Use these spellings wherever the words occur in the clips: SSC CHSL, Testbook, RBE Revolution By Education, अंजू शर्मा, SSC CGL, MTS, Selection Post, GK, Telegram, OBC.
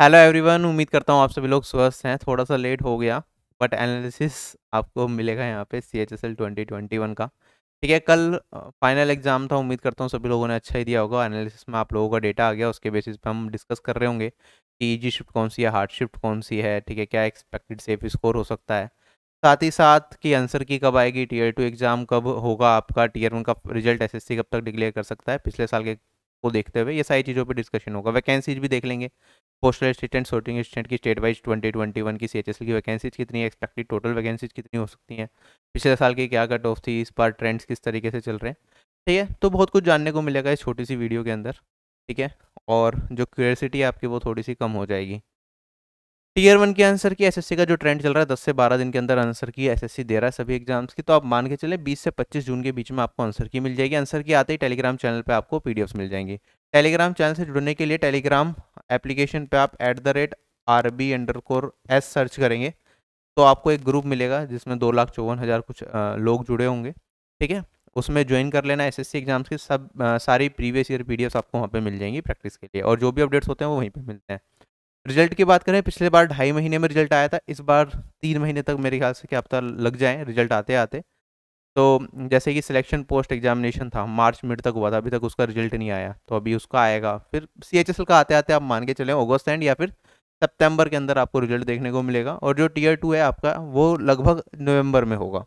Hello everyone, उम्मीद करता हूँ आप सभी लोग स्वस्थ हैं। थोड़ा सा लेट हो गया बट एनालिसिस आपको मिलेगा यहाँ पे CHSL 2021 का। ठीक है, कल फाइनल एग्जाम था। उम्मीद करता हूँ सभी लोगों ने अच्छा ही दिया होगा। एनालिसिस में आप लोगों का डेटा आ गया, उसके बेसिस पे हम डिस्कस कर रहे होंगे कि ईजी शिफ्ट कौन सी है, हार्ड शिफ्ट कौन सी है। ठीक है, क्या एक्सपेक्टेड सेफ स्कोर हो सकता है, साथ ही साथ कि आंसर की कब आएगी, टीयर 2 एग्ज़ाम कब होगा आपका, टीयर 1 का रिजल्ट SSC कब तक डिक्लेयर कर सकता है पिछले साल के को देखते हुए। ये सारी चीज़ों पर डिस्कशन होगा। वैकेंसीज भी देख लेंगे, पोस्टल असिस्टेंट, शॉर्टिंग असिस्टेंट की स्टेट वाइज 2021 की CHSL की वैकेंसीज कितनी है, एक्सपेक्टेड टोटल वैकेंसीज कितनी हो सकती हैं, पिछले साल की क्या कट ऑफ थी, इस बार ट्रेंड्स किस तरीके से चल रहे हैं। ठीक है, तो बहुत कुछ जानने को मिलेगा इस छोटी सी वीडियो के अंदर। ठीक है, और जो क्यूरियोसिटी है आपकी वो थोड़ी सी कम हो जाएगी। टीयर 1 के आंसर की SSC का जो ट्रेंड चल रहा है, 10 से 12 दिन के अंदर आंसर की SSC दे रहा है सभी एग्जाम्स की, तो आप मान के चले 20 से 25 जून के बीच में आपको आंसर की मिल जाएगी। आंसर की आते ही टेलीग्राम चैनल पे आपको PDFs मिल जाएंगी। टेलीग्राम चैनल से जुड़ने के लिए टेलीग्राम एप्लीकेशन पे आप @RB_S सर्च करेंगे तो आपको एक ग्रुप मिलेगा जिसमें 2,54,000 कुछ लोग जुड़े होंगे। ठीक है, उसमें ज्वाइन कर लेना। SSC एग्जाम्स की सारी प्रीवियस ईयर PDFs आपको वहाँ पर मिल जाएंगी प्रैक्टिस के लिए, और जो भी अपडेट्स होते हैं वो वहीं पर मिलते हैं। रिजल्ट की बात करें, पिछले बार 2.5 महीने में रिजल्ट आया था, इस बार 3 महीने तक मेरे ख्याल से क्या पता लग जाए रिजल्ट आते आते। तो जैसे कि सिलेक्शन पोस्ट एग्जामिनेशन था, मार्च मिड तक हुआ था, अभी तक उसका रिजल्ट नहीं आया, तो अभी उसका आएगा। फिर CHSL का आते आते आप मान के चले अगस्त एंड या फिर सितंबर के अंदर आपको रिजल्ट देखने को मिलेगा। और जो टीयर 2 है आपका वो लगभग नवम्बर में होगा।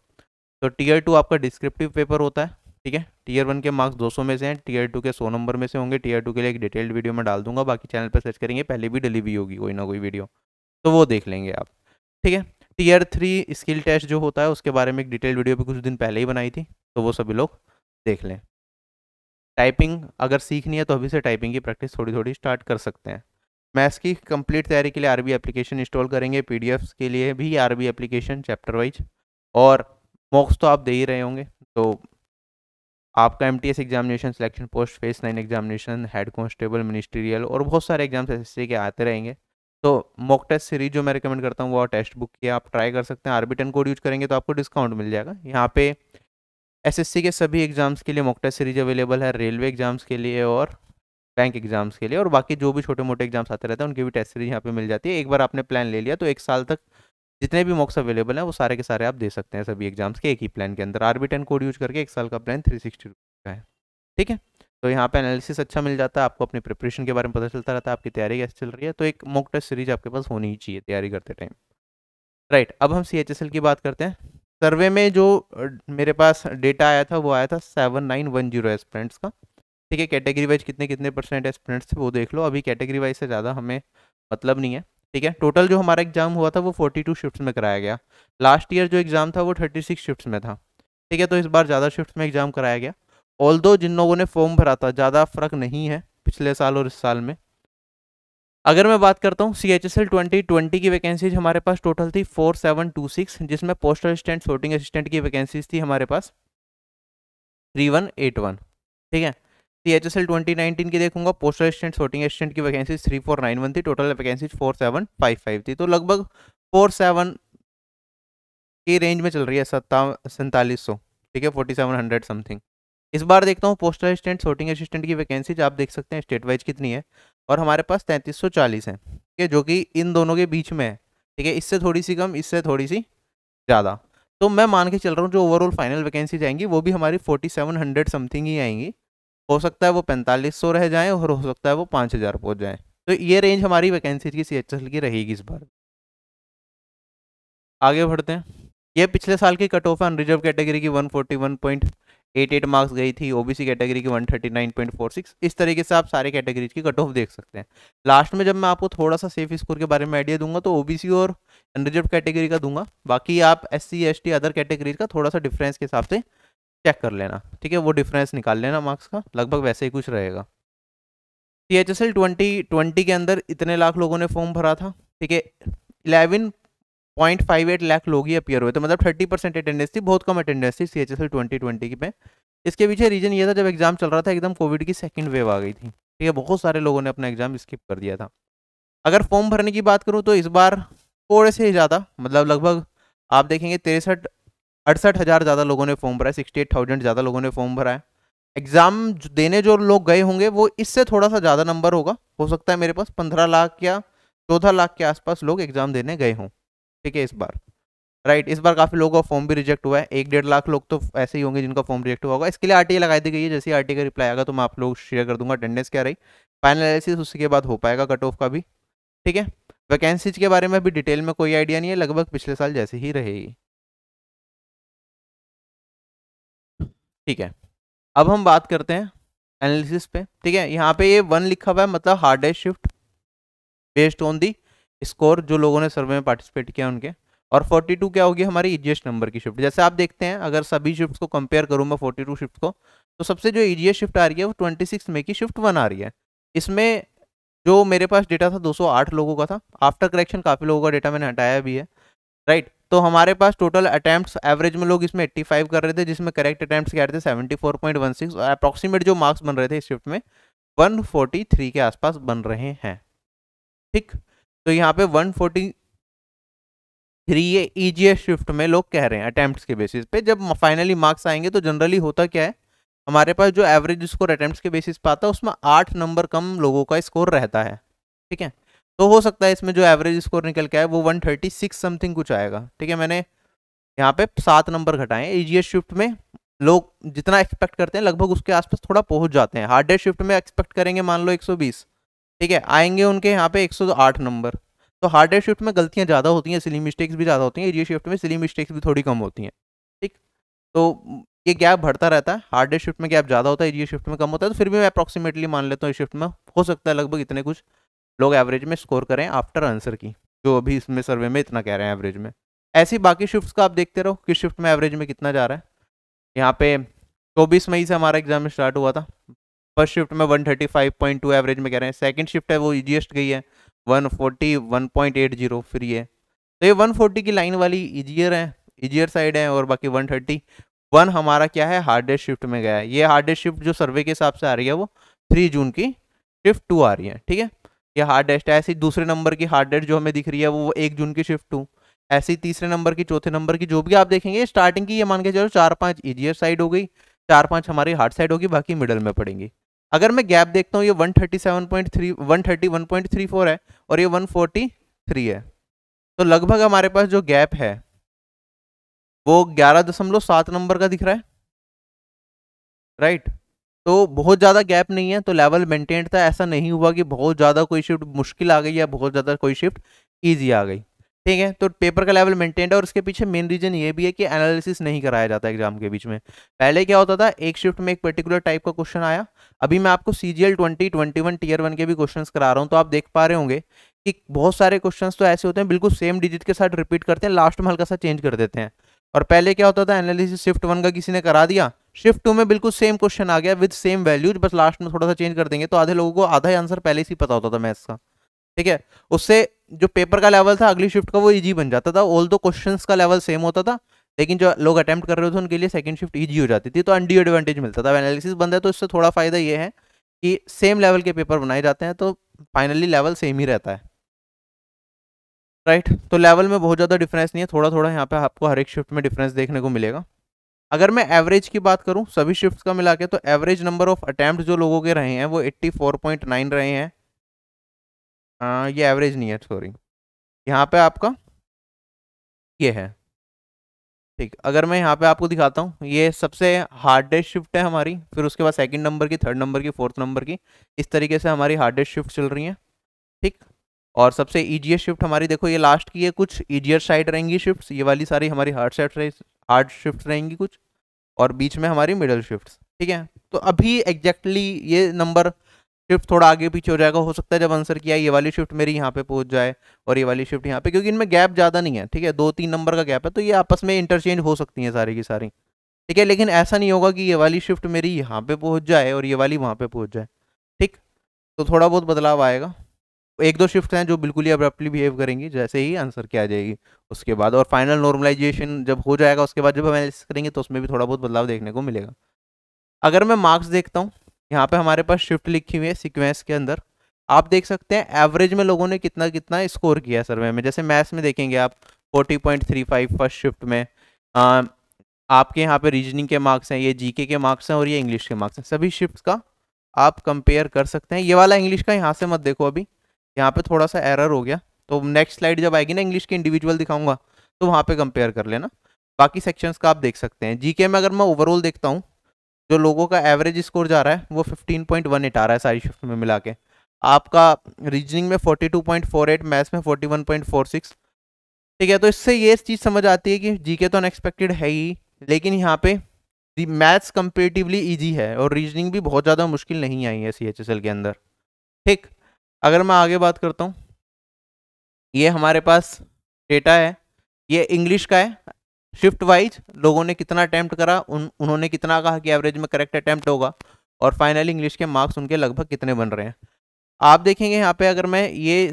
तो टीयर 2 आपका डिस्क्रिप्टिव पेपर होता है। ठीक है, टीयर 1 के मार्क्स 200 में से हैं, टीयर 2 के 100 नंबर में से होंगे। टीयर 2 के लिए एक डिटेल्ड वीडियो मैं डाल दूंगा, बाकी चैनल पर सर्च करेंगे पहले भी डली भी होगी कोई ना कोई वीडियो, तो वो देख लेंगे आप। ठीक है, टीयर 3 स्किल टेस्ट जो होता है उसके बारे में एक डिटेल्ड वीडियो भी कुछ दिन पहले ही बनाई थी, तो वो सभी लोग देख लें। टाइपिंग अगर सीखनी है तो अभी से टाइपिंग की प्रैक्टिस थोड़ी थोड़ी स्टार्ट कर सकते हैं। मैथ्स की कंप्लीट तैयारी के लिए RBE एप्लीकेशन इंस्टॉल करेंगे, PDFs के लिए भी RBE एप्लीकेशन चैप्टर वाइज, और मॉक्स तो आप दे ही रहे होंगे। तो आपका MTS examination, selection post, phase 9 examination, head constable, ministerial और बहुत सारे एग्जाम्स SSC के आते रहेंगे। तो मॉक टेस्ट सीरीज जो मैं रिकमेंड करता हूँ वो टेस्ट बुक की आप ट्राई कर सकते हैं। RBE10 कोड यूज करेंगे तो आपको डिस्काउंट मिल जाएगा। यहाँ पे SSC के सभी एग्जाम्स के लिए मॉक टेस्ट सीरीज अवेलेबल है, रेलवे एग्जाम्स के लिए और बैंक एग्जाम्स के लिए, और बाकी जो भी छोटे मोटे एग्जाम्स आते रहते हैं उनकी भी टेस्ट सीरीज यहाँ पर मिल जाती है। एक बार आपने प्लान ले लिया तो 1 साल तक जितने भी मॉक्स अवेलेबल हैं वो सारे के सारे आप दे सकते हैं सभी एग्जाम्स के एक ही प्लान के अंदर। RBE10 कोड यूज करके 1 साल का प्लान 360 का है। ठीक है, तो यहाँ पे एनालिसिस अच्छा मिल जाता है आपको, अपने प्रिपरेशन के बारे में पता चलता रहता है, आपकी तैयारी कैसे चल रही है। तो एक मॉक टेस्ट सीरीज आपके पास होनी ही चाहिए तैयारी करते टाइम। राइट, अब हम CHSL की बात करते हैं। सर्वे में जो मेरे पास डेटा आया था वो आया था 7910 स्टूडेंट्स का। ठीक है, कैटेगरी वाइज कितने कितने परसेंट स्टूडेंट्स थे वो देख लो, अभी कैटेगरी वाइज से ज़्यादा हमें मतलब नहीं है। ठीक है, टोटल जो हमारा एग्जाम हुआ था वो 42 शिफ्ट्स में कराया गया। लास्ट ईयर जो एग्ज़ाम था वो 36 शिफ्ट्स में था। ठीक है, तो इस बार ज़्यादा शिफ्ट्स में एग्ज़ाम कराया गया। ऑल्दो जिन लोगों ने फॉर्म भरा था ज़्यादा फ़र्क नहीं है पिछले साल और इस साल में। अगर मैं बात करता हूँ CHSL 2020 की वैकेंसीज हमारे पास टोटल थी 4726, जिसमें पोस्टल असिस्टेंट, शॉर्टिंग असिस्टेंट की वैकेंसीज थी हमारे पास 3181। ठीक है, CHSL 2019 की देखूंगा, पोस्टल असिस्टेंट, शॉर्टिंग असिस्टेंट की वैकेंसीज 3491 थी, टोटल वैकेंसीज 4755 थी। तो लगभग 47 के रेंज में चल रही है, 4700। ठीक है, 4700 समथिंग। इस बार देखता हूँ पोस्टल असिस्टेंट, शॉर्टिंग असिस्टेंट की वैकेंसीज आप देख सकते हैं स्टेट वाइज कितनी है, और हमारे पास 3340 है। ठीक है, जो कि इन दोनों के बीच में है। ठीक है, इससे थोड़ी सी कम, इससे थोड़ी सी ज़्यादा। तो मैं मान के चल रहा हूँ जो ओवरऑल फाइनल वैकेंसीज आएंगी वो भी हमारी 4700 समथिंग ही आएंगी। हो सकता है वो 4500 रह जाएं और हो सकता है वो 5000 पहुंच जाएं। तो ये रेंज हमारी वैकेंसीज की CHSL की रहेगी इस बार। आगे बढ़ते हैं, ये पिछले साल की कट ऑफ है। अनरिजर्व कैटेगरी की 141.88 मार्क्स गई थी, OBC कैटेगरी की 139.46। इस तरीके से आप सारे कैटेगरीज की कट ऑफ देख सकते हैं। लास्ट में जब मैं आपको थोड़ा सा सेफ स्कोर के बारे में आइडिया दूंगा तो OBC और अनरिजर्व कैटेगरी का दूंगा, बाकी आप SC ST अदर कैटेगरीज का थोड़ा सा डिफरेंस के हिसाब से चेक कर लेना। ठीक है, वो डिफरेंस निकाल लेना मार्क्स का, लगभग वैसे ही कुछ रहेगा। CHSL 2020 के अंदर इतने लाख लोगों ने फॉर्म भरा था। ठीक है, 11.58 लाख लोग ही अपियर हुए थे, मतलब 30% अटेंडेंस थी, बहुत कम अटेंडेंस थी CHSL 2020 की पे। इसके पीछे रीज़न ये था, जब एग्जाम चल रहा था एकदम कोविड की 2nd वेव आ गई थी। ठीक है, बहुत सारे लोगों ने अपना एग्जाम स्किप कर दिया था। अगर फॉर्म भरने की बात करूँ तो इस बार थोड़े से ज़्यादा, मतलब लगभग आप देखेंगे 68,000 ज़्यादा लोगों ने फॉर्म भरा है, 68,000 ज़्यादा लोगों ने फॉर्म भरा है। एग्ज़ाम देने जो लोग गए होंगे वो इससे थोड़ा सा ज़्यादा नंबर होगा, हो सकता है मेरे पास 15 लाख या 14 लाख के आसपास लोग एग्जाम देने गए हों, ठीक है, इस बार, राइट। इस बार काफ़ी लोगों का फॉर्म भी रिजेक्ट हुआ है, 1-1.5 लाख लोग तो ऐसे ही होंगे जिनका फॉर्म रिजेक्ट हुआ होगा। इसके लिए आरटीए लगा दी गई है, जैसे आरटीए का रिप्लाई आएगा तो मैं आप लोग शेयर कर दूंगा। अटेंडेंस क्या रही, फाइनल एनालिसिस उसी के बाद हो पाएगा, कट ऑफ का भी, ठीक है। वैकेंसीज के बारे में भी डिटेल में कोई आइडिया नहीं है, लगभग पिछले साल जैसे ही रहेगी, ठीक है। अब हम बात करते हैं एनालिसिस पे, ठीक है। यहाँ पे ये 1 लिखा हुआ है, मतलब hardest shift based on the score जो लोगों ने सर्वे में पार्टिसिपेट किया उनके, और 42 क्या होगी हमारी ईजीएस्ट नंबर की शिफ्ट। जैसे आप देखते हैं अगर सभी शिफ्ट्स को कंपेयर करूँ मैं 42 शिफ्ट को, तो सबसे जो ईजीएस्ट शिफ्ट आ रही है वो 26 मई की शिफ्ट 1 आ रही है। इसमें जो मेरे पास डेटा था 208 लोगों का था, आफ्टर करेक्शन काफ़ी लोगों का डेटा मैंने हटाया भी है, राइट। तो हमारे पास टोटल अटैम्प्ट्स एवरेज में लोग इसमें 85 कर रहे थे, जिसमें करेक्ट अटैम्प्ट्स क्या रहे थे 74.16, और अप्रॉक्सीमेट जो मार्क्स बन रहे थे इस शिफ्ट में 143 के आसपास बन रहे हैं, ठीक। तो यहाँ पे 143 ये ईजीएस्ट शिफ्ट में लोग कह रहे हैं अटैम्प्ट्स के बेसिस पे। जब फाइनली मार्क्स आएंगे तो जनरली होता क्या है, हमारे पास जो एवरेज स्कोर अटैम्प्ट्स के बेसिस पे आता है उसमें 8 नंबर कम लोगों का स्कोर रहता है, ठीक है। तो हो सकता है इसमें जो एवरेज स्कोर निकल के आए वो 136 समथिंग कुछ आएगा, ठीक है। मैंने यहाँ पे 7 नंबर घटाए हैं। ईजीएस्ट शिफ्ट में लोग जितना एक्सपेक्ट करते हैं लगभग उसके आसपास थोड़ा पहुँच जाते हैं। हार्डेस्ट शिफ्ट में एक्सपेक्ट करेंगे मान लो 120, ठीक है, आएंगे उनके यहाँ पे 108 नंबर। तो हार्डेस्ट शिफ्ट में गलतियाँ ज़्यादा होती हैं, सिली मिस्टेक्स भी ज़्यादा होती हैं। ईजीएस्ट शिफ्ट में सिली मिस्टेक्स भी थोड़ी कम होती हैं, ठीक। तो ये गैप बढ़ता रहता है, हार्डेस्ट शिफ्ट में गैप ज़्यादा होता है, ईजीएस्ट शिफ्ट में कम होता है। तो फिर भी मैं अप्रॉक्सीमेटली मान लेता हूँ इस शिफ्ट में हो सकता है लगभग इतने कुछ लोग एवरेज में स्कोर करें आफ्टर आंसर की, जो अभी इसमें सर्वे में इतना कह रहे हैं एवरेज में। ऐसी बाकी शिफ्ट्स का आप देखते रहो किस शिफ्ट में एवरेज में कितना जा रहा है। यहाँ पे 24 मई से हमारा एग्जाम स्टार्ट हुआ था। फर्स्ट शिफ्ट में 135.2 एवरेज में कह रहे हैं। सेकंड शिफ्ट है वो ईजीएस्ट गई है 141.80, फिर ये तो ये 140 की लाइन वाली ईजीयर साइड है, और बाकी 131 हमारा क्या है हार्डेस्ट शिफ्ट में गया है। ये हार्डेस्ट शिफ्ट जो सर्वे के हिसाब से आ रही है वो 3 जून की शिफ्ट 2 आ रही है, ठीक है। ये हार्डेस्ट है। ऐसी दूसरे नंबर की हार्डेस्ट जो हमें दिख रही है वो 1 जून की शिफ्ट 2, ऐसी तीसरे नंबर की, चौथे नंबर की, जो भी आप देखेंगे स्टार्टिंग की ये मान के चलो 4-5 ईजीयर साइड हो गई, 4-5 हमारी हार्ड साइड होगी, बाकी मिडल में पड़ेंगी। अगर मैं गैप देखता हूँ ये 131.34 है और ये 143 है, तो लगभग हमारे पास जो गैप है वो 11.7 नंबर का दिख रहा है, राइट। तो बहुत ज़्यादा गैप नहीं है, तो लेवल मेंटेन था। ऐसा नहीं हुआ कि बहुत ज़्यादा कोई शिफ्ट मुश्किल आ गई या बहुत ज़्यादा कोई शिफ्ट ईजी आ गई, ठीक है। तो पेपर का लेवल मेंटेन है, और इसके पीछे मेन रीज़न ये भी है कि एनालिसिस नहीं कराया जाता एग्जाम के बीच में। पहले क्या होता था, एक शिफ्ट में एक पर्टिकुलर टाइप का क्वेश्चन आया। अभी मैं आपको CGL 2021 Tier 1 के भी क्वेश्चन करा रहा हूँ, तो आप देख पा रहे होंगे कि बहुत सारे क्वेश्चन तो ऐसे होते हैं बिल्कुल सेम डिजिट के साथ रिपीट करते हैं, लास्ट में हल्का सा चेंज कर देते हैं। और पहले क्या होता था, एनालिसिस शिफ्ट 1 का किसी ने करा दिया, शिफ्ट 2 में बिल्कुल सेम क्वेश्चन आ गया विद सेम वैल्यूज, बस लास्ट में थोड़ा सा चेंज कर देंगे। तो आधे लोगों को आधा ही आंसर पहले से ही पता होता था मैथ्स का, ठीक है। उससे जो पेपर का लेवल था अगली शिफ्ट का वो इजी बन जाता था। ऑल दो क्वेश्चंस का लेवल सेम होता था, लेकिन जो लोग अटैम्प्ट कर रहे थे उनके लिए सेकंड शिफ्ट इजी हो जाती थी, तो अनड्यू एडवांटेज मिलता था। एनालिसिस बंद है तो इससे थोड़ा फायदा ये है कि सेम लेवल के पेपर बनाए जाते हैं, तो फाइनली लेवल सेम ही रहता है, राइट। तो लेवल में बहुत ज़्यादा डिफरेंस नहीं है, थोड़ा थोड़ा यहाँ पे आपको हर एक शिफ्ट में डिफरेंस देखने को मिलेगा। अगर मैं एवरेज की बात करूँ सभी शिफ्ट्स का मिला के, तो एवरेज नंबर ऑफ अटैम्प्ट जो लोगों के रहे हैं वो 84.9 रहे हैं। ये एवरेज नहीं है, सॉरी, यहाँ पे आपका ये है, ठीक। अगर मैं यहाँ पे आपको दिखाता हूँ, ये सबसे हार्डेस्ट शिफ्ट है हमारी, फिर उसके बाद सेकंड नंबर की, थर्ड नंबर की, फोर्थ नंबर की, इस तरीके से हमारी हार्डेस्ट शिफ्ट चल रही है, ठीक। और सबसे ईजीएस्ट शिफ्ट हमारी देखो ये लास्ट की है, कुछ ईजियर साइड रहेंगी शिफ्ट्स, ये वाली सारी हमारी हार्ड शिफ्ट रहेंगी कुछ, और बीच में हमारी मिडल शिफ्ट्स, ठीक है। तो अभी एग्जैक्टली ये नंबर शिफ्ट थोड़ा आगे पीछे हो जाएगा, हो सकता है जब आंसर किया ये वाली शिफ्ट मेरी यहाँ पे पहुँच जाए और ये वाली शिफ्ट यहाँ पे, क्योंकि इनमें गैप ज़्यादा नहीं है, ठीक है, 2-3 नंबर का गैप है, तो ये आपस में इंटरचेंज हो सकती हैं सारी की सारी, ठीक है। लेकिन ऐसा नहीं होगा कि ये वाली शिफ्ट मेरी यहाँ पे पहुँच जाए और ये वाली वहाँ पे पहुँच जाए, ठीक। तो थोड़ा बहुत बदलाव आएगा, 1-2 शिफ्ट हैं जो बिल्कुल ही अब्रप्टली बिहेव करेंगी जैसे ही आंसर किया जाएगी उसके बाद, और फाइनल नॉर्मलाइजेशन जब हो जाएगा उसके बाद जब हम एनालिसिस करेंगे तो उसमें भी थोड़ा बहुत बदलाव देखने को मिलेगा। अगर मैं मार्क्स देखता हूँ, यहाँ पे हमारे पास शिफ्ट लिखी हुई है सीक्वेंस के अंदर, आप देख सकते हैं एवरेज में लोगों ने कितना कितना स्कोर किया है सर्वे में। जैसे मैथ्स में देखेंगे आप 40.35 फर्स्ट शिफ्ट में, आपके यहाँ पे रीजनिंग के मार्क्स हैं, ये जीके के मार्क्स हैं और ये इंग्लिश के मार्क्स हैं। सभी शिफ्ट्स का आप कंपेयर कर सकते हैं। ये वाला इंग्लिश का यहाँ से मत देखो, अभी यहाँ पे थोड़ा सा एरर हो गया, तो नेक्स्ट स्लाइड जब आएगी ना इंग्लिश के इंडिविजुअल दिखाऊंगा तो वहाँ पे कंपेयर कर लेना। बाकी सेक्शंस का आप देख सकते हैं। जीके में अगर मैं ओवरऑल देखता हूँ, जो लोगों का एवरेज स्कोर जा रहा है वो 15.18 आ रहा है सारी शिफ्ट में मिला के। आपका रीजनिंग में 42.48, मैथ्स में 41.46, ठीक है। तो इससे ये चीज़ समझ आती है कि जीके तो अनएक्सपेक्टेड है ही, लेकिन यहाँ पे मैथ्स कंपेरेटिवली ईजी है और रीजनिंग भी बहुत ज़्यादा मुश्किल नहीं आई है सीएचएसएल के अंदर, ठीक। अगर मैं आगे बात करता हूँ, ये हमारे पास डेटा है, ये इंग्लिश का है। शिफ्ट वाइज लोगों ने कितना अटैम्प्ट करा, उन्होंने कितना कहा कि एवरेज में करेक्ट अटैम्प्ट होगा, और फाइनली इंग्लिश के मार्क्स उनके लगभग कितने बन रहे हैं। आप देखेंगे यहाँ पे अगर मैं ये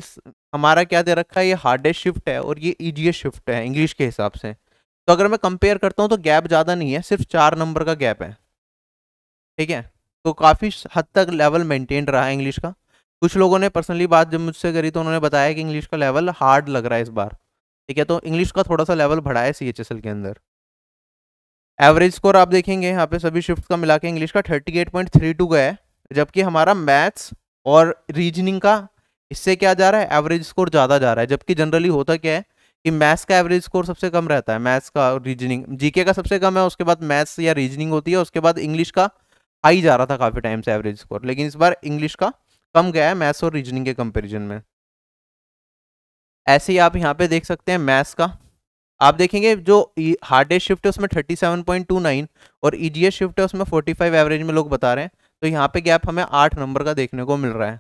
हमारा क्या दे रखा है, ये हार्डेस्ट शिफ्ट है और ये ईजीएस्ट शिफ्ट है इंग्लिश के हिसाब से। तो अगर मैं कंपेयर करता हूँ तो गैप ज़्यादा नहीं है, सिर्फ 4 नंबर का गैप है, ठीक है। तो काफ़ी हद तक लेवल मेंटेन रहा है इंग्लिश का। कुछ लोगों ने पर्सनली बात जब मुझसे करी तो उन्होंने बताया कि इंग्लिश का लेवल हार्ड लग रहा है इस बार, ठीक है। तो इंग्लिश का थोड़ा सा लेवल बढ़ा है सीएचएसएल के अंदर। एवरेज स्कोर आप देखेंगे यहाँ पे सभी शिफ्ट का मिला के इंग्लिश का 38.32 गया है, जबकि हमारा मैथ्स और रीजनिंग का इससे क्या जा रहा है, एवरेज स्कोर ज़्यादा जा रहा है। जबकि जनरली होता क्या है कि मैथ्स का एवरेज स्कोर सबसे कम रहता है, मैथ्स का और रीजनिंग, जीके का सबसे कम है, उसके बाद मैथ्स या रीजनिंग होती है, उसके बाद इंग्लिश का हाई जा रहा था काफ़ी टाइम से एवरेज स्कोर, लेकिन इस बार इंग्लिश का कम गया है मैथ्स और रीजनिंग के कंपेरिजन में। ऐसे ही आप यहाँ पे देख सकते हैं मैथ्स का, आप देखेंगे जो हार्डेस्ट शिफ्ट है उसमें 37.29 और ईजीएस्ट शिफ्ट है उसमें 45 एवरेज में लोग बता रहे हैं। तो यहाँ पे गैप हमें 8 नंबर का देखने को मिल रहा है,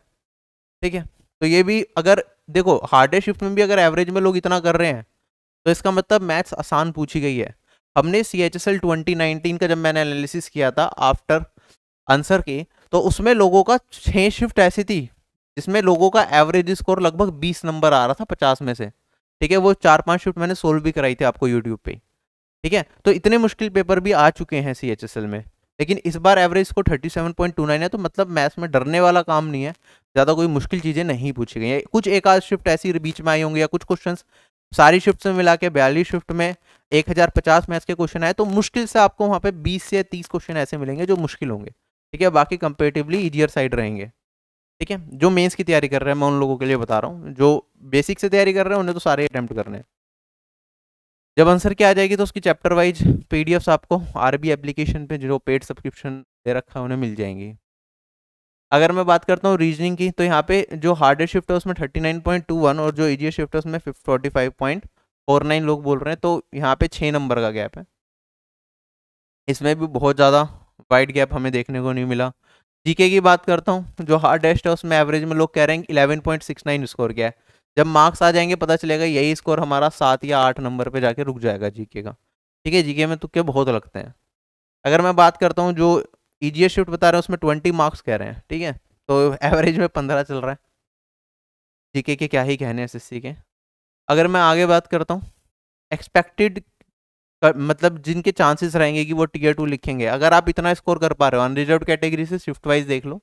ठीक है। तो ये भी अगर देखो हार्डेस्ट शिफ्ट में भी अगर एवरेज में लोग इतना कर रहे हैं तो इसका मतलब मैथ्स आसान पूछी गई है। हमने CHSL 2019 का जब मैंने एनालिसिस किया था आफ्टर आंसर के, तो उसमें लोगों का 6 शिफ्ट ऐसी थी जिसमें लोगों का एवरेज स्कोर लगभग 20 नंबर आ रहा था 50 में से, ठीक है। वो 4-5 शिफ्ट मैंने सोल्व भी कराई थी आपको यूट्यूब पे, ठीक है। तो इतने मुश्किल पेपर भी आ चुके हैं सीएचएसएल में, लेकिन इस बार एवरेज स्कोर 37.29 है। तो मतलब मैथ्स में डरने वाला काम नहीं है, ज़्यादा कोई मुश्किल चीज़ें नहीं पूछी गई हैं। कुछ एक आध शिफ्ट ऐसी बीच में आई होंगी या कुछ क्वेश्चन, सारी शिफ्ट में मिला के 42 शिफ्ट में 1050 मैथ्स के क्वेश्चन आए, तो मुश्किल से आपको वहाँ पर 20 से 30 क्वेश्चन ऐसे मिलेंगे जो मुश्किल होंगे, ठीक है। बाकी कंपेरेटिवली ईजियर साइड रहेंगे, ठीक है। जो मेंस की तैयारी कर रहे हैं मैं उन लोगों के लिए बता रहा हूँ, जो बेसिक से तैयारी कर रहे हैं उन्हें तो सारे अटैम्प्ट करने हैं। जब आंसर की आ जाएगी तो उसकी चैप्टर वाइज पीडीएफ्स आपको आरबी एप्लीकेशन पे जो पेड सब्सक्रिप्शन दे रखा है उन्हें मिल जाएंगी। अगर मैं बात करता हूँ रीजनिंग की, तो यहाँ पे जो हार्डेस्ट शिफ्ट है उसमें 39.21 और जो ईजीएस्ट शिफ्ट है उसमें 45.49 लोग बोल रहे हैं। तो यहाँ पे 6 नंबर का गैप है, इसमें भी बहुत ज़्यादा वाइड गैप हमें देखने को नहीं मिला। जीके की बात करता हूँ, जो हार्डेस्ट है उसमें एवरेज में लोग कह रहे हैं 11.69 स्कोर क्या है। जब मार्क्स आ जाएंगे पता चलेगा यही स्कोर हमारा 7 या 8 नंबर पे जाके रुक जाएगा जीके का, ठीक है। जीके में तुक्के बहुत लगते हैं। अगर मैं बात करता हूँ जो ईजीएस्ट शिफ्ट बता रहे हैं उसमें 20 मार्क्स कह रहे हैं, ठीक है। तो एवरेज में 15 चल रहा है, जीके के क्या ही कहने एसएससी के। अगर मैं आगे बात करता हूँ एक्सपेक्टेड, मतलब जिनके चांसेस रहेंगे कि वो Tier 2 लिखेंगे, अगर आप इतना स्कोर कर पा रहे हो अनरिजर्व कैटेगरी से शिफ्ट वाइज देख लो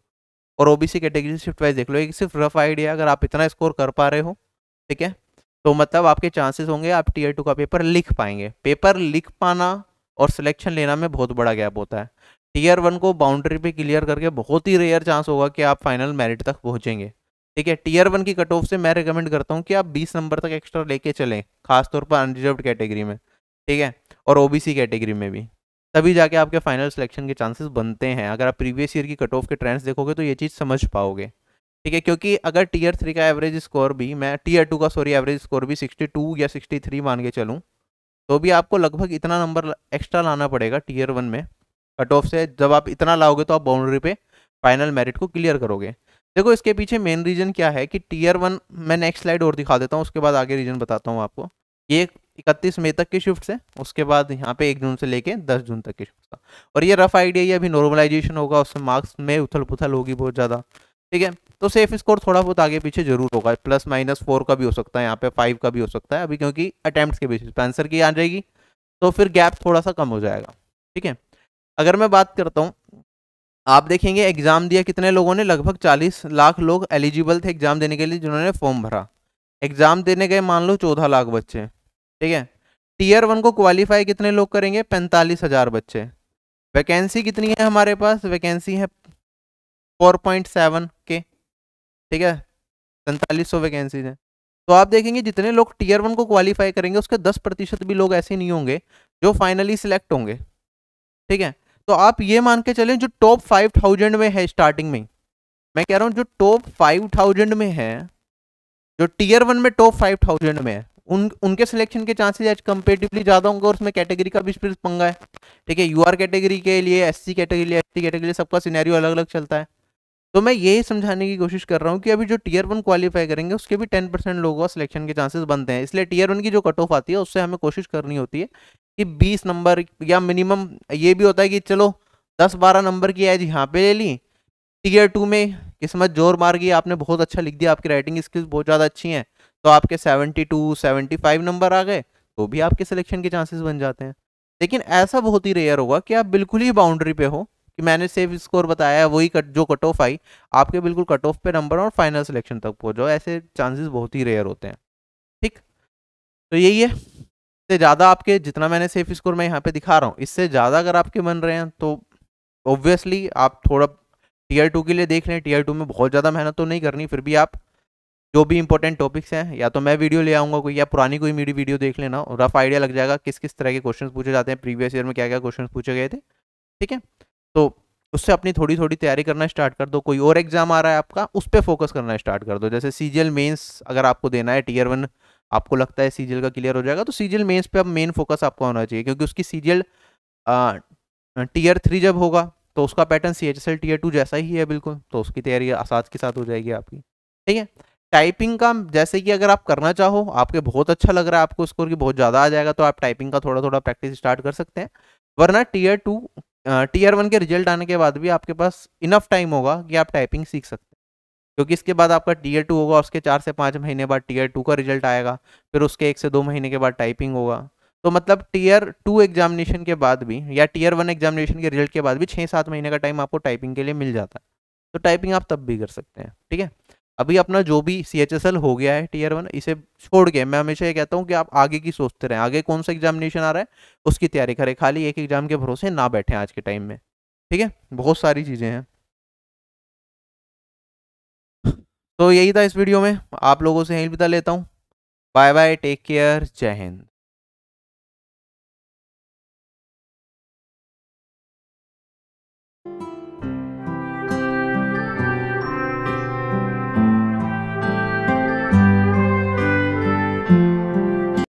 और ओबीसी कैटेगरी से शिफ्ट वाइज देख लो, एक सिर्फ रफ आइडिया, अगर आप इतना स्कोर कर पा रहे हो, ठीक है, तो मतलब आपके चांसेस होंगे आप Tier 2 का पेपर लिख पाएंगे। पेपर लिख पाना और सिलेक्शन लेना में बहुत बड़ा गैप होता है। Tier 1 को बाउंड्री पे क्लियर करके बहुत ही रेयर चांस होगा कि आप फाइनल मेरिट तक पहुँचेंगे, ठीक है। Tier 1 की कट ऑफ से मैं रिकमेंड करता हूँ कि आप 20 नंबर तक एक्स्ट्रा लेके चलें, खासतौर पर अनरिजर्व कैटेगरी में, ठीक है, और ओबीसी कैटेगरी में भी, तभी जाके आपके फाइनल सिलेक्शन के चांसेस बनते हैं। अगर आप प्रीवियस ईयर की कट ऑफ के ट्रेंड्स देखोगे तो ये चीज़ समझ पाओगे, ठीक है। क्योंकि अगर Tier 3 का एवरेज स्कोर भी मैं Tier 2 का सॉरी एवरेज स्कोर भी 62 या 63 मान के चलूँ तो भी आपको लगभग इतना नंबर एक्स्ट्रा लाना पड़ेगा Tier 1 में कट ऑफ से। जब आप इतना लाओगे तो आप बाउंड्री पे फाइनल मेरिट को क्लियर करोगे। देखो इसके पीछे मेन रीज़न क्या है कि Tier 1 मैं नेक्स्ट स्लाइड और दिखा देता हूँ, उसके बाद आगे रीज़न बताता हूँ आपको। ये 31 मई तक की शिफ्ट है, उसके बाद यहाँ पे 1 जून से लेके 10 जून तक की शिफ्ट था, और ये रफ आइडिया ही, अभी नॉर्मलाइजेशन होगा, उससे मार्क्स में उथल पुथल होगी बहुत ज़्यादा, ठीक है। तो सेफ स्कोर थोड़ा बहुत आगे पीछे जरूर होगा, +-4 का भी हो सकता है, यहाँ पे 5 का भी हो सकता है अभी, क्योंकि अटैम्प्ट के बेसिस पर आंसर की आ जाएगी तो फिर गैप थोड़ा सा कम हो जाएगा, ठीक है। अगर मैं बात करता हूँ, आप देखेंगे एग्ज़ाम दिया कितने लोगों ने, लगभग 40 लाख लोग एलिजिबल थे एग्ज़ाम देने के लिए जिन्होंने फॉर्म भरा। एग्ज़ाम देने गए मान लो 14 लाख बच्चे, ठीक है। Tier 1 को क्वालिफाई कितने लोग करेंगे, 45,000 बच्चे। वैकेंसी कितनी है हमारे पास, वैकेंसी है 4.7 के, ठीक है। 4700 वैकेंसीज हैं। तो आप देखेंगे जितने लोग टीयर वन को क्वालिफाई करेंगे उसके 10% भी लोग ऐसे नहीं होंगे जो फाइनली सिलेक्ट होंगे, ठीक है। तो आप ये मान के चलें जो टॉप 5000 में है स्टार्टिंग में, मैं कह रहा हूँ जो टॉप 5000 में है, जो टीयर वन में टॉप 5000 में है, उनके सिलेक्शन के चांसेस आज कंपेटिवली ज़्यादा होंगे। और उसमें कैटेगरी का भी फिर पंगा है, ठीक है। यूआर कैटेगरी के लिए, एससी कैटेगरी के लिए, एसटी कैटेगरी के लिए सबका सिनेरियो अलग अलग चलता है। तो मैं यही समझाने की कोशिश कर रहा हूँ कि अभी जो टीयर वन क्वालिफाई करेंगे उसके भी 10% लोगों का सिलेक्शन के चांसेस बनते हैं। इसलिए टीयर वन की जो कट ऑफ आती है उससे हमें कोशिश करनी होती है कि 20 नंबर या मिनिमम, ये भी होता है कि चलो 10-12 नंबर की एज यहाँ पे ले ली, टीयर टू में किस्मत जोर मार गई, आपने बहुत अच्छा लिख दिया, आपकी राइटिंग स्किल्स बहुत ज़्यादा अच्छी हैं, तो आपके 72-75 नंबर आ गए तो भी आपके सिलेक्शन के चांसेस बन जाते हैं। लेकिन ऐसा बहुत ही रेयर होगा कि आप बिल्कुल ही बाउंड्री पे हो कि मैंने सेफ स्कोर बताया वही जो कट ऑफ आई, आपके बिल्कुल कट ऑफ पे नंबर और फाइनल सिलेक्शन तक पहुंच जाओ, ऐसे चांसेस बहुत ही रेयर होते हैं, ठीक। तो यही है, इससे ज़्यादा आपके जितना मैंने सेफ स्कोर मैं यहाँ पर दिखा रहा हूँ इससे ज़्यादा अगर आपके बन रहे हैं तो ऑब्वियसली आप थोड़ा टीयर टू के लिए देख लें। टीयर टू में बहुत ज़्यादा मेहनत तो नहीं करनी, फिर भी आप जो भी इंपॉर्टेंट टॉपिक्स हैं या तो मैं वीडियो ले आऊँगा कोई, या पुरानी कोई मेरी वीडियो देख लेना, रफ आइडिया लग जाएगा किस किस तरह के क्वेश्चन पूछे जाते हैं, प्रीवियस ईयर में क्या क्या क्वेश्चन पूछे गए थे, ठीक है। तो उससे अपनी थोड़ी थोड़ी तैयारी करना स्टार्ट कर दो। कोई और एग्जाम आ रहा है आपका, उस पर फोकस करना स्टार्ट कर दो। जैसे सीजीएल मेंस अगर आपको देना है, टीयर वन आपको लगता है सीजीएल का क्लियर हो जाएगा, तो सीजीएल मेंस पे अब मेन फोकस आपका होना चाहिए, क्योंकि उसकी सीजीएल टियर 3 जब होगा तो उसका पैटर्न सीएचएसएल टियर 2 जैसा ही है बिल्कुल, तो उसकी तैयारी साथ के साथ हो जाएगी आपकी, ठीक है। टाइपिंग का जैसे कि अगर आप करना चाहो, आपके बहुत अच्छा लग रहा है, आपको स्कोर की बहुत ज़्यादा आ जाएगा, तो आप टाइपिंग का थोड़ा थोड़ा प्रैक्टिस स्टार्ट कर सकते हैं। वरना टीयर वन के रिजल्ट आने के बाद भी आपके पास इनफ टाइम होगा कि आप टाइपिंग सीख सकते हैं, क्योंकि इसके बाद आपका टियर 2 होगा, उसके 4 से 5 महीने बाद टियर 2 का रिजल्ट आएगा, फिर उसके 1 से 2 महीने के बाद टाइपिंग होगा। तो मतलब टियर 2 एग्जामिनेशन के बाद भी या टियर 1 एग्जामिनेशन के रिजल्ट के बाद भी 6-7 महीने का टाइम आपको टाइपिंग के लिए मिल जाता है, तो टाइपिंग आप तब भी कर सकते हैं, ठीक है। अभी अपना जो भी CHSL हो गया है टियर 1, इसे छोड़ के मैं हमेशा ये कहता हूँ कि आप आगे की सोचते रहें, आगे कौन सा एग्जामिनेशन आ रहा है उसकी तैयारी करें, खाली एक एग्जाम के भरोसे ना बैठें आज के टाइम में, ठीक है। बहुत सारी चीज़ें हैं। तो यही था इस वीडियो में, आप लोगों से यहीं विदा लेता हूँ। बाय बाय, टेक केयर, जय हिंद।